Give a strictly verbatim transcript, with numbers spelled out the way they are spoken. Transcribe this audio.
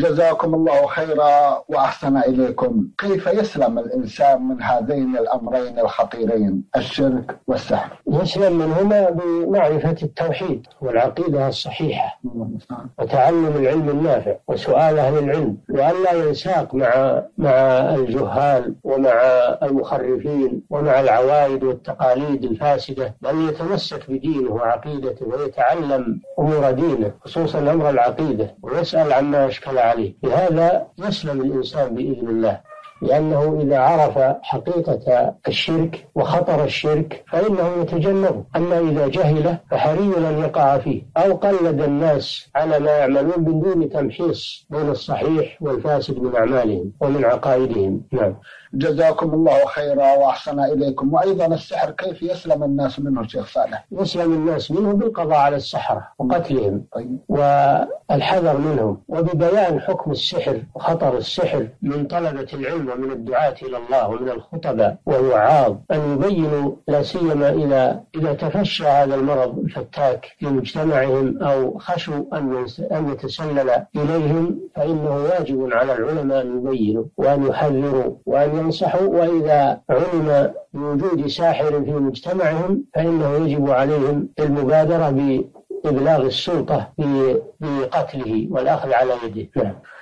جزاكم الله خيرا وأحسن إليكم. كيف يسلم الإنسان من هذين الأمرين الخطيرين الشرك والسحر؟ يسلم منهما بمعرفة التوحيد والعقيدة الصحيحة وتعلم العلم النافع وسؤال أهل العلم، وأن لا ينساق مع مع الجهال ومع المخرفين ومع العوائد والتقاليد الفاسدة، بل يتمسك بدينه وعقيدته ويتعلم أمور دينه خصوصا أمر العقيدة ويسأل عما أشكل عليه. بهذا يسلم الإنسان بإذن الله، لأنه إذا عرف حقيقة الشرك وخطر الشرك فإنه يتجنبه، أما إذا جهله فحري أن يقع فيه أو قلد الناس على ما يعملون بدون تمحيص بين الصحيح والفاسد من أعمالهم ومن عقائدهم. نعم. جزاكم الله خيرا وأحسن إليكم. وأيضا السحر كيف يسلم الناس منه الشيخ صالح؟ يسلم الناس منه بالقضاء على السحرة وقتلهم والحذر منهم، وببيان حكم السحر وخطر السحر من طلبة العلم ومن الدعاة إلى الله ومن الخطباء والوعاظ أن يبينوا، لا سيما إذا إذا تفشى هذا المرض الفتاك في مجتمعهم أو خشوا أن يتسلل إليهم، فإنه واجب على العلماء أن يبينوا وأن يحذروا وأن ينصحوا. وإذا علم بوجود ساحر في مجتمعهم فإنه يجب عليهم المبادرة بإبلاغ السلطة بقتله والأخذ على يده.